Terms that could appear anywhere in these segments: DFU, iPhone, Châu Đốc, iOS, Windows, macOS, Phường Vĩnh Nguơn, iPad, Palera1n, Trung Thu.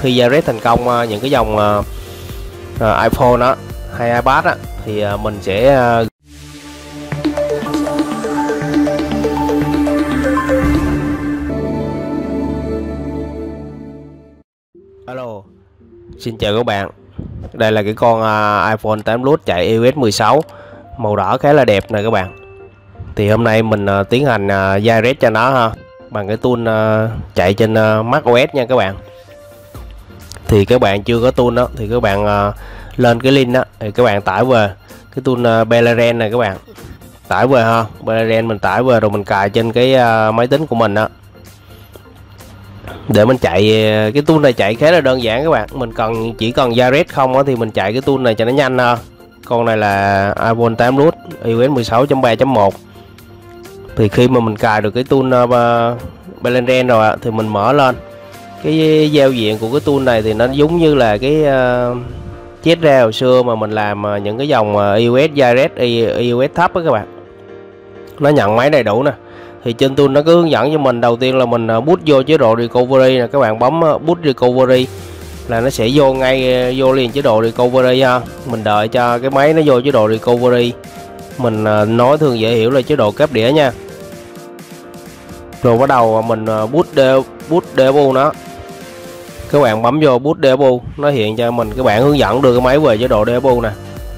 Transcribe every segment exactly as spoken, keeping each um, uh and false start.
khi ra rest thành công những cái dòng uh, uh, iPhone đó hay iPad đó, thì uh, mình sẽ uh, Alo, xin chào các bạn. Đây là cái con uh, iPhone tám Plus chạy i O S mười sáu màu đỏ khá là đẹp nè các bạn. Thì hôm nay mình uh, tiến hành uh, ra rest cho nó ha, bằng cái tool uh, chạy trên uh, macOS nha các bạn. Thì các bạn chưa có tool đó thì các bạn uh, lên cái link đó thì các bạn tải về cái tool uh, Palera một n này các bạn. Tải về ha, Palera một n mình tải về rồi mình cài trên cái uh, máy tính của mình đó. Để mình chạy cái tool này chạy khá là đơn giản các bạn. Mình cần chỉ cần ra rest không đó, thì mình chạy cái tool này cho nó nhanh ha. Con này là iPhone tám Plus i O S mười sáu chấm ba chấm một. Thì khi mà mình cài được cái tool uh, Palera một n rồi ạ, thì mình mở lên cái giao diện của cái tool này thì nó giống như là cái uh, chết ra hồi xưa mà mình làm uh, những cái dòng uh, iOS direct iOS thấp đó các bạn. Nó nhận máy đầy đủ nè. Thì trên tool nó cứ hướng dẫn cho mình, đầu tiên là mình uh, boot vô chế độ recovery nè các bạn, bấm uh, boot recovery là nó sẽ vô ngay, vô liền chế độ recovery ha. Mình đợi cho cái máy nó vô chế độ recovery. Mình uh, nói thường dễ hiểu là chế độ cáp đĩa nha. Rồi bắt đầu mình boot boot đê ép u nó. Các bạn bấm vô boot đê ép u, nó hiện cho mình các bạn hướng dẫn đưa cái máy về chế độ đê ép u nè.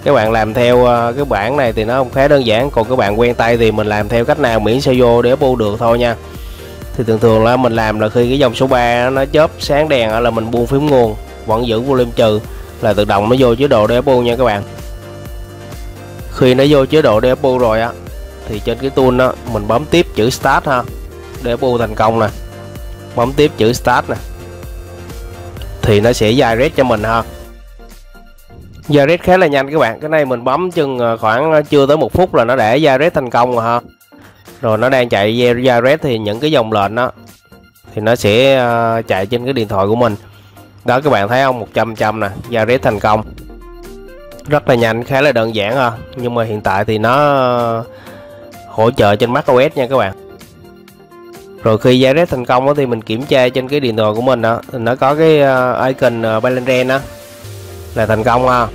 Các bạn làm theo cái bảng này thì nó không khá đơn giản, còn các bạn quen tay thì mình làm theo cách nào miễn sao vô đê ép u được thôi nha. Thì thường thường là mình làm là khi cái dòng số ba nó chớp sáng đèn là mình buông phím nguồn, vẫn giữ volume trừ là tự động nó vô chế độ đê ép u nha các bạn. Khi nó vô chế độ đê ép u rồi á thì trên cái tool đó mình bấm tiếp chữ start ha. đê ép u thành công nè, bấm tiếp chữ start nè thì nó sẽ direct cho mình ha. Direct khá là nhanh các bạn, cái này mình bấm chừng khoảng chưa tới một phút là nó để direct thành công rồi ha. Rồi nó đang chạy direct thì những cái dòng lệnh đó thì nó sẽ chạy trên cái điện thoại của mình đó các bạn thấy không, một trăm phần trăm nè, direct thành công rất là nhanh, khá là đơn giản ha. Nhưng mà hiện tại thì nó hỗ trợ trên macOS nha các bạn. Rồi khi ra rest thành công thì mình kiểm tra trên cái điện thoại của mình đó, nó có cái icon Palera một n đó là thành công ha.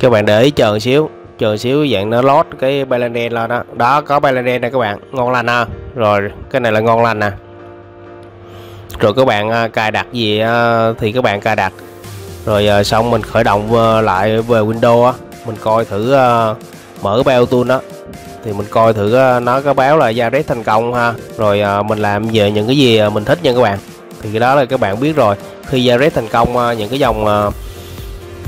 Các bạn để ý chờ xíu, chờ xíu dạng nó load cái Palera một n lên đó. Đó có Palera một n nè các bạn, ngon lành ha. Rồi cái này là ngon lành nè. Rồi các bạn cài đặt gì thì các bạn cài đặt. Rồi xong mình khởi động lại về Windows á, mình coi thử mở cái tool đó. Thì mình coi thử nó có báo là ra rest thành công ha. Rồi mình làm về những cái gì mình thích nha các bạn. Thì cái đó là các bạn biết rồi. Khi ra rest thành công những cái dòng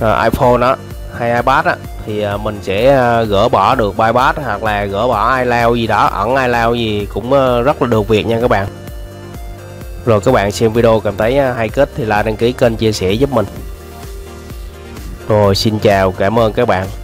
iPhone đó hay iPad đó, thì mình sẽ gỡ bỏ được bypass hoặc là gỡ bỏ iCloud gì đó, ẩn iCloud gì cũng rất là được việc nha các bạn. Rồi các bạn xem video cảm thấy hay kết thì like, đăng ký kênh, chia sẻ giúp mình. Rồi xin chào, cảm ơn các bạn.